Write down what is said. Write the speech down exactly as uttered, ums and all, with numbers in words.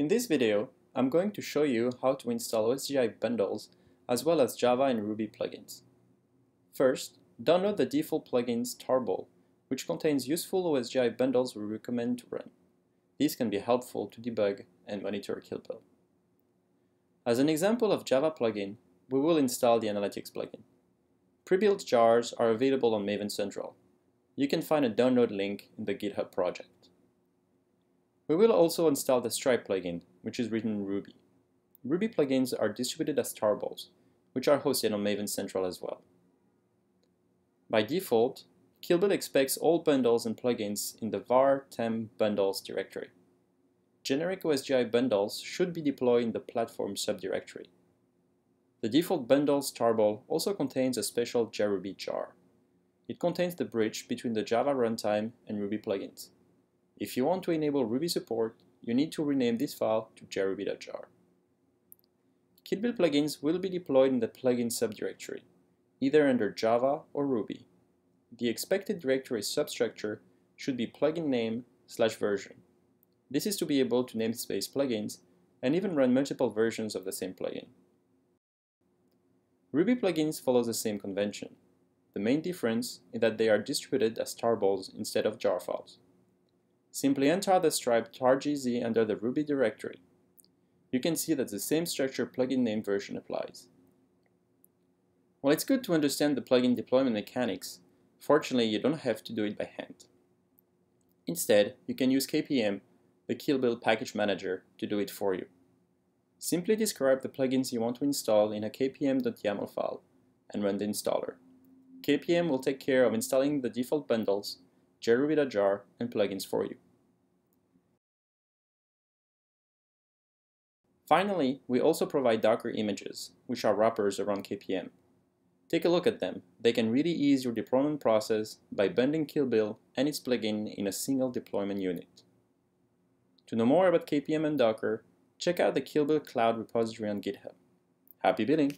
In this video, I'm going to show you how to install O S G I bundles as well as Java and Ruby plugins. First, download the default plugin Starble, which contains useful O S G I bundles we recommend to run. These can be helpful to debug and monitor Kill Bill. As an example of Java plugin, we will install the Analytics plugin. Pre-built jars are available on Maven Central. You can find a download link in the GitHub project. We will also install the Stripe plugin, which is written in Ruby. Ruby plugins are distributed as tarballs, which are hosted on Maven Central as well. By default, Kill Bill expects all bundles and plugins in the var temp bundles directory. Generic O S G I bundles should be deployed in the platform subdirectory. The default bundles tarball also contains a special JRuby jar. It contains the bridge between the Java runtime and Ruby plugins. If you want to enable Ruby support, you need to rename this file to jruby.jar. Kill Bill plugins will be deployed in the plugin subdirectory, either under Java or Ruby. The expected directory substructure should be plugin name slash version. This is to be able to namespace plugins and even run multiple versions of the same plugin. Ruby plugins follow the same convention. The main difference is that they are distributed as tarballs instead of jar files. Simply enter the Stripe targz under the Ruby directory. You can see that the same structure plugin name version applies. While it's good to understand the plugin deployment mechanics, fortunately you don't have to do it by hand. Instead, you can use K P M, the Kill Bill package manager, to do it for you. Simply describe the plugins you want to install in a k p m dot yaml file and run the installer. K P M will take care of installing the default bundles, jruby.jar, and plugins for you. Finally, we also provide Docker images, which are wrappers around K P M. Take a look at them. They can really ease your deployment process by bundling Kill Bill and its plugin in a single deployment unit. To know more about K P M and Docker, check out the Kill Bill Cloud repository on GitHub. Happy building!